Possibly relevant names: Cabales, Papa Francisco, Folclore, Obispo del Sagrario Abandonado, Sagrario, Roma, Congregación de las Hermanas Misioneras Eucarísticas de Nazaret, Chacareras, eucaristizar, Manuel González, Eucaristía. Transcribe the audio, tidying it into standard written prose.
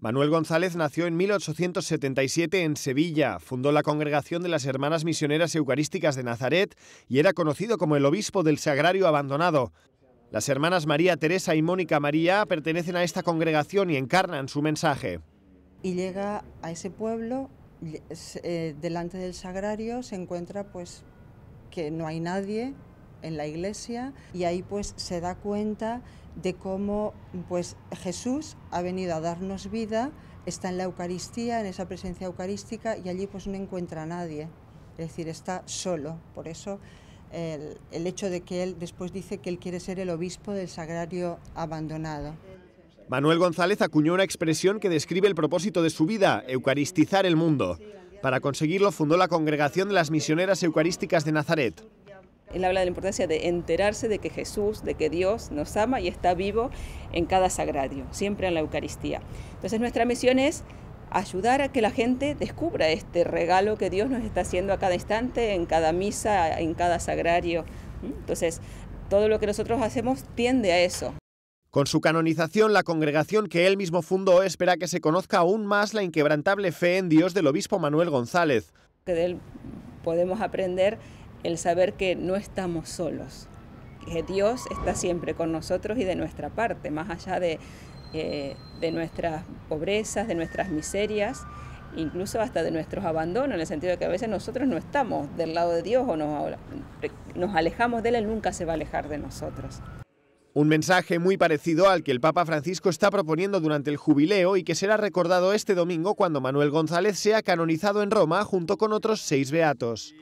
Manuel González nació en 1877 en Sevilla, fundó la Congregación de las Hermanas Misioneras Eucarísticas de Nazaret y era conocido como el Obispo del Sagrario Abandonado. Las hermanas María Teresa y Mónica María pertenecen a esta congregación y encarnan su mensaje. Y llega a ese pueblo, delante del Sagrario se encuentra pues que no hay nadie en la iglesia y ahí pues se da cuenta de cómo pues Jesús ha venido a darnos vida, está en la Eucaristía, en esa presencia eucarística, y allí pues no encuentra a nadie, es decir, está solo. Por eso el hecho de que él después dice que él quiere ser el obispo del Sagrario Abandonado. Manuel González acuñó una expresión que describe el propósito de su vida: eucaristizar el mundo. Para conseguirlo fundó la Congregación de las Misioneras Eucarísticas de Nazaret. Él habla de la importancia de enterarse de que Jesús, de que Dios nos ama y está vivo en cada sagrario, siempre en la Eucaristía. Entonces nuestra misión es ayudar a que la gente descubra este regalo que Dios nos está haciendo a cada instante, en cada misa, en cada sagrario. Entonces todo lo que nosotros hacemos tiende a eso. Con su canonización, la congregación que él mismo fundó espera que se conozca aún más la inquebrantable fe en Dios del obispo Manuel González. Que de él podemos aprender el saber que no estamos solos, que Dios está siempre con nosotros y de nuestra parte, más allá de nuestras pobrezas, de nuestras miserias, incluso hasta de nuestros abandonos, en el sentido de que a veces nosotros no estamos del lado de Dios o nos alejamos de él, él nunca se va a alejar de nosotros. Un mensaje muy parecido al que el Papa Francisco está proponiendo durante el jubileo y que será recordado este domingo cuando Manuel González sea canonizado en Roma junto con otros 6 beatos.